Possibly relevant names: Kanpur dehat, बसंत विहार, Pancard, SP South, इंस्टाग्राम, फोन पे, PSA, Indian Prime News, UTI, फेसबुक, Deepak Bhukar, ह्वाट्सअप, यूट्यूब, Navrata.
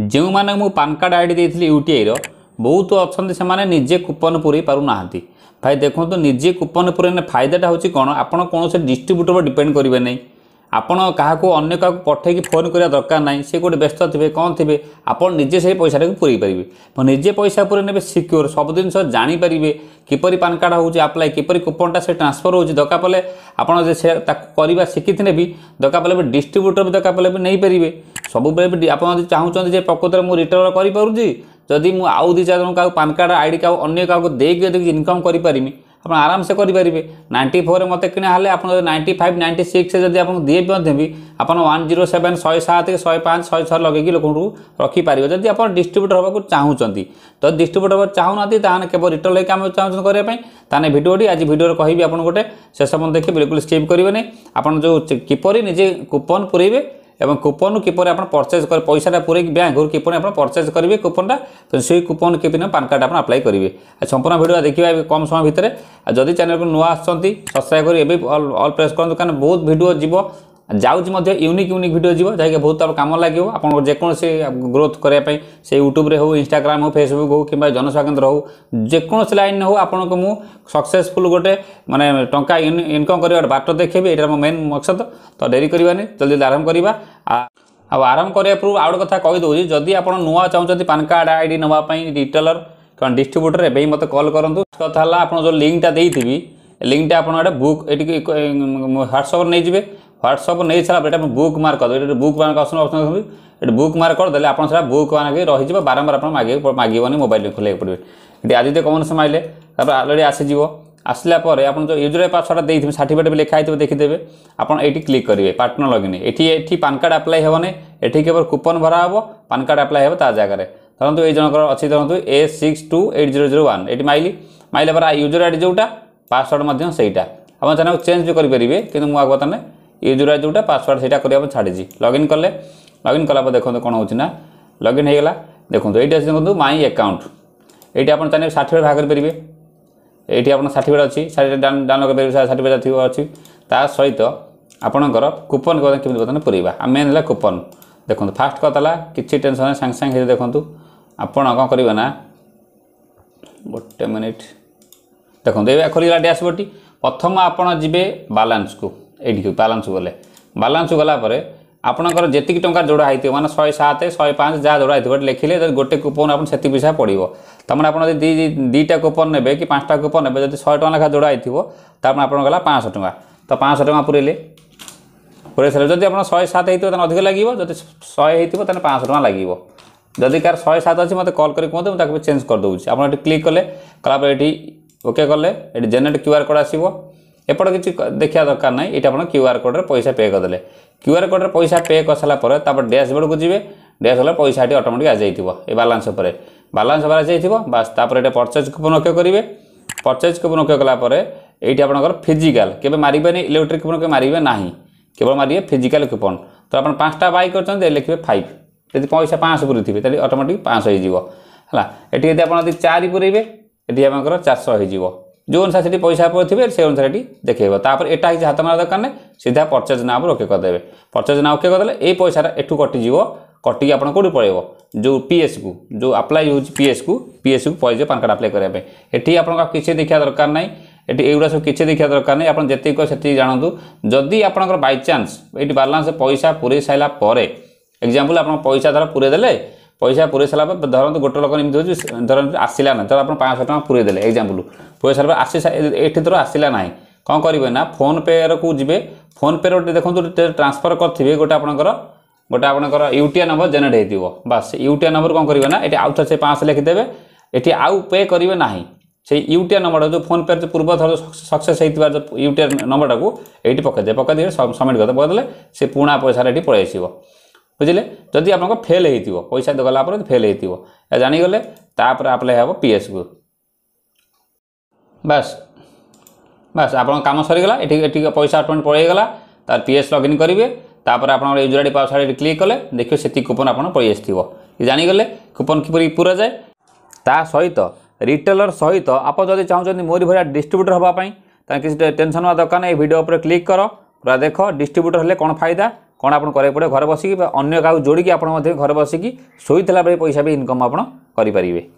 जो मैंने मुझे पान कार्ड आईडी देती यूटीआई बहुत अच्छा से मैंने निजे कूपन पूरे पारना भाई देखो तो निजे कूपन पूरे फायदाटा हूँ कौन आपड़ कौन से डिस्ट्रीब्यूटर पर डिपेंड करेंगे नहीं आपड़ क्या अगर क्या पठेक फोन करने दरकार ना सी गोटे व्यस्त थे कौन थे आपड़ निजे से पैसा पूरे पारे निजे पैसा पूरे ने सिक्योर सब जिनस जापरेंगे किपर पान कार्ड हूँ आप्लाय किपर कूपनटा से ट्रांसफर हो दरकार पड़े आपड़ा शिखिने भी दरकार पड़े डिस्ट्रीब्यूटर भी दरकार पड़े भी नहीं पारे सबुबले आप चाहते प्रकृत में मुझे रिटर्न करी जदि मुझे आउ दी चार जन का पान कार्ड आईडी का अगर क्या देखिए इनकम करें आप आराम से करेंगे 94 मत किणाला आप 95 96 जब आप दिए भी आप 107 107 105 106 लगे लोक रखिपारे जब आप डिस्ट्रीब्यूटर होगा चाहूँगी तो डिस्ट्रीब्यूटर होगा चाहूना केवल रिटर्न लेकिन आम चाहूँ करें भिडियोटी आज भिडियो कहि आप गोटे शेष मन देखिए बिल्कुल स्किप करेंगे आपड़ जो किपर निजे कूपन पूरेबे एवं कूपन किपर आप परचेज कर पैसा पूरे बैंक किपर आप परचेज करेंगे कूपनटा तो से कूपन किपर पान कार्ड आप अप्लाई करेंगे संपूर्ण वीडियो देखा कम समय भितर जदि चैनल को नुआ आसछंती सब्सक्राइब कर ऑल प्रेस कर कारण बहुत वीडियो जीव जाऊँच यूनिक यूनिक वीडियो जीव जहाँकि बहुत काम लगे आपको जेकोसी ग्रोथ करने से यूट्यूब हो इंस्टाग्राम हो फेसबुक हो कि जनस्वाकेन्द्र हो जेकोसी लाइन हो आपको मुझे सक्सेसफुल गोटे मानने टंका इनकम कर बाट देखेबी ये मो मेन मकसद तो डेरी करानी जल्दी आरंभ करवा आरंभ करने पूर्व आउट कथा कहीदे जदि आप नुआ चाहते पान कार्ड आईडी नापी रिटेलर क्या डिस्ट्रीब्यूटर एवं मत कल करूँ कथा आप जो लिंकटा देवी लिंकटा आप बुक ये ह्वाट्सअप नहींजे ह्वाट्सअप नहीं सारा बुक मार्क करदे bookmark option option bookmark करदे आप बुक मार्क रही है बारंबार आप मागेबनी मोबाइल खोलैक पड़े ये आदित्य कमन से मारे तब अलरेडी आसीजो आसला जो यूजर पासवर्ड देते सर्टिफिकेट भी लिखाई थे देखीदेवे आपड़ ये क्लिक करेंगे पार्टनर लगिन ये पान कार्ड आप्लाय हेनी ये केवल कूपन भरा हे पान कार्ड आप्लाय हे जगह धरतु ये जनकर अच्छी धरतु A628001 ये माइली माइल पर यूजर आईडी जोटा पासवर्ड सेटा आप चाहे चेंज भी करेंगे कि मुझे बर्तमान यूजर आई जोटा पासवर्ड सेटा करने छाड़ी लगइन कले लगइन कला देखते कौन होना लगइन होगा देखो ये देखो माई अकाउंट ये आप चाहिए सर्टिफिकेट बाहर करेंगे ये आप सर्टिफिकेट अच्छी डाउनलोड करेंगे सर्टिफिकेट थी अच्छी ता सहित आपणकर कूपन कमी बर्तमान पूरेबा मेन है कूपन देखो फास्ट कथा किसी टेनसन सांगे सांगे देखो आप करेंगे ना गोटे मिनिट देखो ये खोलगा डैशबोर्ड प्रथम आपड़ जी बालांस को ये बालांस गलापर आपंकर जी टाँचा जोड़ा होती है माना 107 105 जहाँ जोड़ा होती है लिखिले जो गोटे कूपन आप पैसा पड़ो तमें आप दीटा कूपन ने कि पाँचा कूपन ने जब 100 टका लेखा जोड़ा होता आप गला 500 टका तो 500 टका पूरेले पूरे सारे जब आप 107 होता अधिक लगे जब 100 होता 500 टका लगे जदि कार 107 अच्छी मतलब कल कर कहते मुझे चेंज करदे आप क्लिक कले कला ओके कले जेनेट क्यूआर कोड आसो एपट किसी देखा दरकार ना ये आप क्यूआर कोड्रे पैसा पे करदे क्यूआर कोड्रे पैसा पे कर सारापर तापर डैशबोर्ड को जी डैशबोर्ड पैसा ये ऑटोमेटिक आ जाइए बालांस पर बालांस बाहर जाइए बस तापर परचेज कूपन ओके करेंगे परचेज कूपन ओके कलापर ये आप फिजिकाल केवल मारे इलेक्ट्रिक कूपन के मारे ना केवल मारे फिजिकाल कूपन तो आप 5टा बाय कर लिखे 5 यदि पैसा 5 पूरी थे तेल ऑटोमेटिक 500 होगी ये आप 4 पूरेबे ये आप 400 हो जो अनुसार से पैसा पड़े से अनुसार ये देखो तापर एटा ही हाथ मारा दरकार ना सीधा परचेज ना ओके करदे परचेज ना ओके करदे ये पैसा एठू कटिज कटिक आप कौटी पड़ेब जो पीएस को जो अप्लाई हो पीएस को पैसे पान कार्ड आप्लाय करने ये आप किसी देखा दरकार ना ये युवा सब किसी देखा दरकार ना आप जी से जानतु जदि आप बाय चांस ये बालांस पैसा पूरे सारापर एग्जाम्पल आप पैसा धर पूरेदे पैसा पूरे सारा धरते गोटे लोक एमती हो धर आसला ना धर आप 500 टका पूरेदे एग्जाम्पल पूरे सारा आसी एटी धर आसला ना कौन करेंगे ना फोन पे को जी फोन पे गोटे देखो ट्रांसफर करेंगे गोटे आपंकर यूटीआई नंबर जेनेट हो बस यूटीआई नंबर कौन करेंगे ना ये आउ थ से 5 लिखिदेवे ये आउ पे करेंगे ना से यूटीआई नंबर जो फोन पे पूर्व थर सक्सेस होता जो यूटीआई नंबरटा को ये पकईदे सबमिट करते पकईदे से पुणा पैसा ये पलि आस बुझे जदि आप फेल हो पैसा गलापर फेल हो जागले तापर आप्लाय हे पीएस को बस बस आप कम सरीगला पैसा अटोमेट पलैगला तार पीएस लगइन करेंगे तापर आप यूजर आईडी पासवर्ड क्लिक कले देखिए से कूपन आप पलि जागले कूपन किपर पूरा जाए ता सहित रिटेलर सहित आप जब चाहते मोरी भाई डिस्ट्रीब्यूटर होगा किसी टेनसन दरकार ना वीडियो पर क्लिक कर पूरा देख डिस्ट्रीब्यूटर हेल्ले कौन फायदा कौन आप पड़े घर बसिक अन्य जोड़ी आप घर बसिक शोईला पैसा भी इनकम आप करें।